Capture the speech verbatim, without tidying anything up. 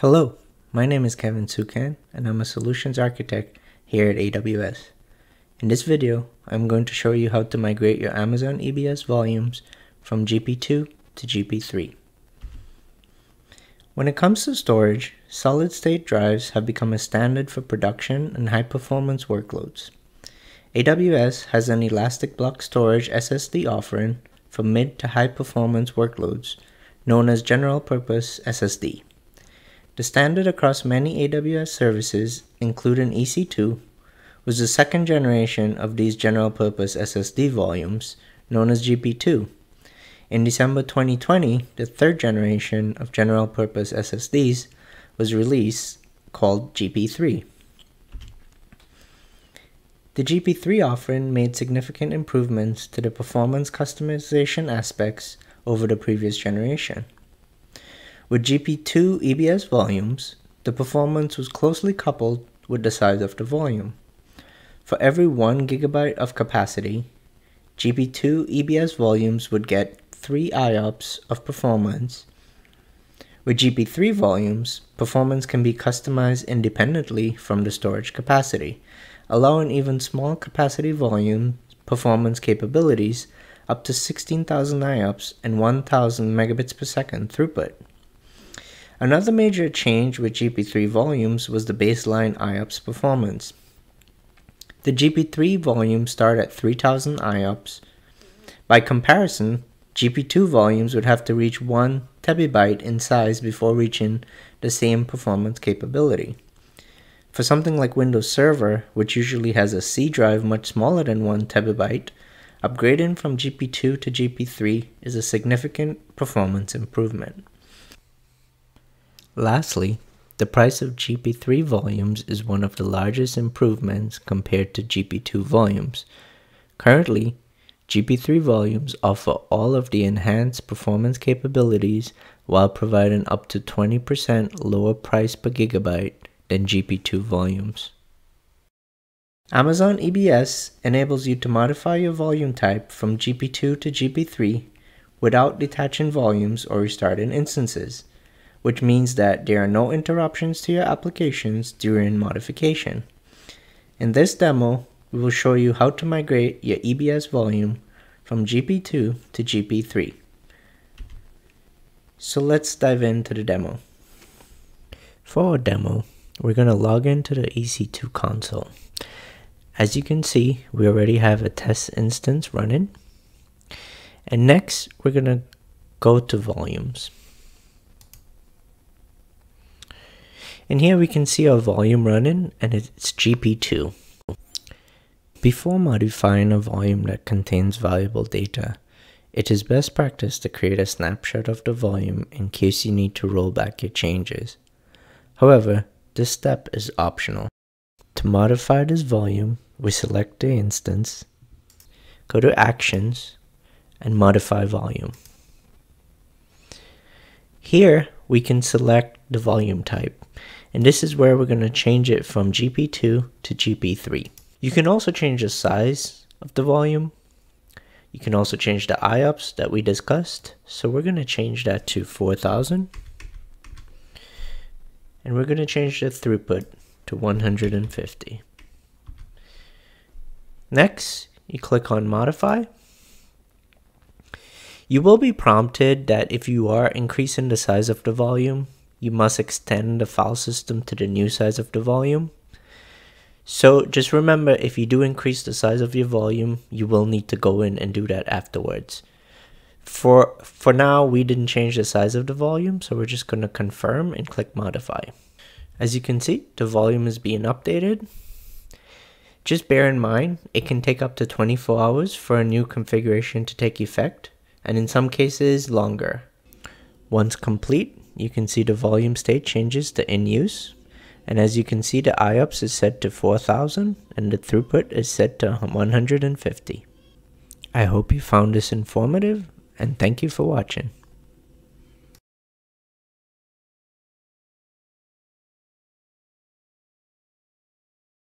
Hello, my name is Kevin Sukan, and I'm a Solutions Architect here at A W S. In this video, I'm going to show you how to migrate your Amazon E B S volumes from G P two to G P three. When it comes to storage, solid-state drives have become a standard for production and high-performance workloads. A W S has an elastic block storage S S D offering for mid to high-performance workloads, known as general-purpose S S D. The standard across many A W S services, including E C two, was the second generation of these general-purpose S S D volumes, known as G P two. In December twenty twenty, the third generation of general-purpose S S Ds was released, called G P three. The G P three offering made significant improvements to the performance customization aspects over the previous generation. With G P two E B S volumes, the performance was closely coupled with the size of the volume. For every one gigabyte of capacity, G P two E B S volumes would get three I O P S of performance. With G P three volumes, performance can be customized independently from the storage capacity, allowing even small capacity volume performance capabilities up to sixteen thousand I O P S and one thousand megabits per second throughput. Another major change with G P three volumes was the baseline I O P S performance. The G P three volumes start at three thousand I O P S. By comparison, G P two volumes would have to reach one terabyte in size before reaching the same performance capability. For something like Windows Server, which usually has a C drive much smaller than one terabyte, upgrading from G P two to G P three is a significant performance improvement. Lastly, the price of G P three volumes is one of the largest improvements compared to G P two volumes. Currently, G P three volumes offer all of the enhanced performance capabilities while providing up to twenty percent lower price per gigabyte than G P two volumes. Amazon E B S enables you to modify your volume type from G P two to G P three without detaching volumes or restarting instances, which means that there are no interruptions to your applications during modification. In this demo, we will show you how to migrate your E B S volume from G P two to G P three. So let's dive into the demo. For our demo, we're going to log into the E C two console. As you can see, we already have a test instance running. And next, we're going to go to volumes. And here we can see our volume running, and it's G P two. Before modifying a volume that contains valuable data, it is best practice to create a snapshot of the volume in case you need to roll back your changes. However, this step is optional. To modify this volume, we select the instance, go to Actions, and Modify Volume. Here, we can select the volume type, and this is where we're going to change it from G P two to G P three. You can also change the size of the volume. You can also change the I O P S that we discussed. So we're going to change that to four thousand. And we're going to change the throughput to one hundred fifty. Next, you click on Modify. You will be prompted that if you are increasing the size of the volume, you must extend the file system to the new size of the volume. So just remember, if you do increase the size of your volume, you will need to go in and do that afterwards. For, for now, we didn't change the size of the volume, so we're just going to confirm and click Modify. As you can see, the volume is being updated. Just bear in mind, it can take up to twenty-four hours for a new configuration to take effect, and in some cases longer. Once complete, you can see the volume state changes to in use. And as you can see, the I O P S is set to four thousand and the throughput is set to one hundred fifty. I hope you found this informative, and thank you for watching.